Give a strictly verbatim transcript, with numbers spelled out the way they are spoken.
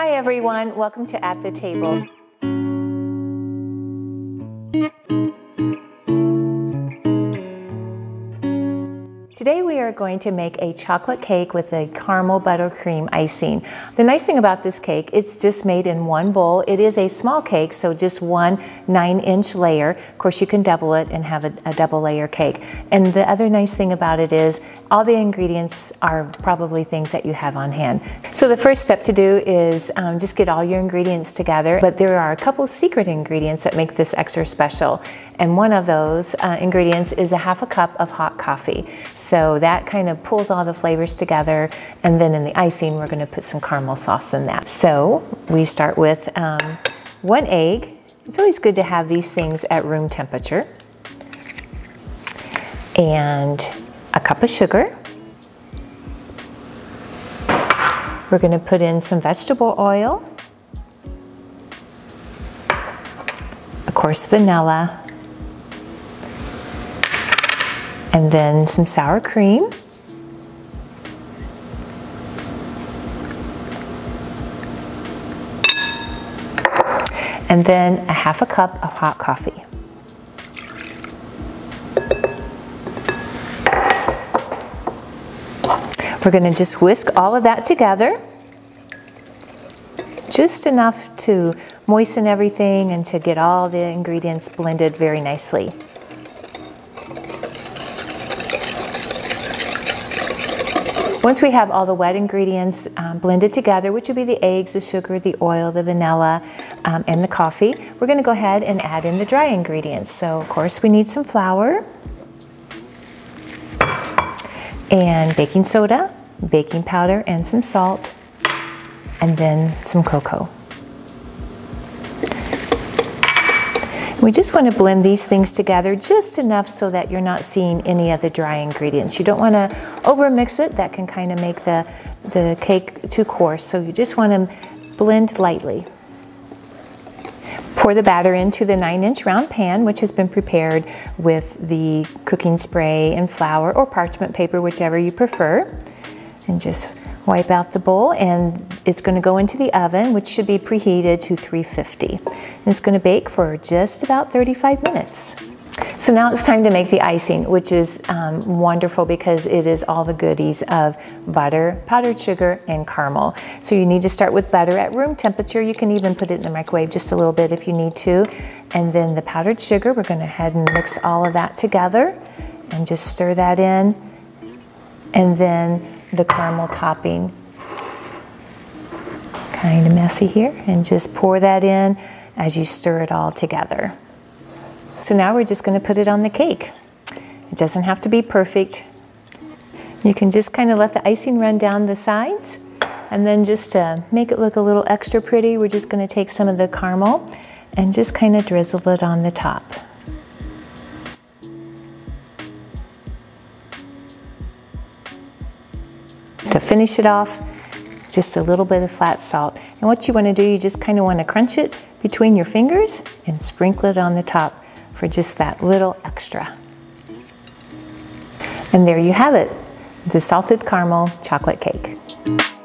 Hi everyone, welcome to At the Table. Today we are going to make a chocolate cake with a caramel buttercream icing. The nice thing about this cake, it's just made in one bowl. It is a small cake, so just one nine inch layer. Of course you can double it and have a, a double layer cake. And the other nice thing about it is all the ingredients are probably things that you have on hand. So the first step to do is um, just get all your ingredients together, but there are a couple secret ingredients that make this extra special. And one of those uh, ingredients is a half a cup of hot coffee. So that kind of pulls all the flavors together, and then in the icing we're going to put some caramel sauce in that. So we start with um, one egg. It's always good to have these things at room temperature. And a cup of sugar. We're going to put in some vegetable oil. Of course, vanilla. And then some sour cream. And then a half a cup of hot coffee. We're gonna just whisk all of that together, just enough to moisten everything and to get all the ingredients blended very nicely. Once we have all the wet ingredients um, blended together, which would be the eggs, the sugar, the oil, the vanilla, um, and the coffee, we're gonna go ahead and add in the dry ingredients. So of course we need some flour, and baking soda, baking powder, and some salt, and then some cocoa. We just want to blend these things together just enough so that you're not seeing any of the dry ingredients. You don't want to overmix it. That can kind of make the, the cake too coarse. So you just want to blend lightly. Pour the batter into the nine inch round pan, which has been prepared with the cooking spray and flour or parchment paper, whichever you prefer. And just wipe out the bowl, and it's going to go into the oven, which should be preheated to three fifty. And it's going to bake for just about thirty-five minutes. So now it's time to make the icing, which is um, wonderful because it is all the goodies of butter, powdered sugar, and caramel. So you need to start with butter at room temperature. You can even put it in the microwave just a little bit if you need to. And then the powdered sugar, we're going to head and mix all of that together and just stir that in. And then the caramel topping. Kind of messy here, and just pour that in as you stir it all together. So now we're just going to put it on the cake. It doesn't have to be perfect. You can just kind of let the icing run down the sides, and then just to make it look a little extra pretty, we're just going to take some of the caramel and just kind of drizzle it on the top. To finish it off, just a little bit of flat salt. And what you want to do, you just kind of want to crunch it between your fingers and sprinkle it on the top for just that little extra. And there you have it, the salted caramel chocolate cake.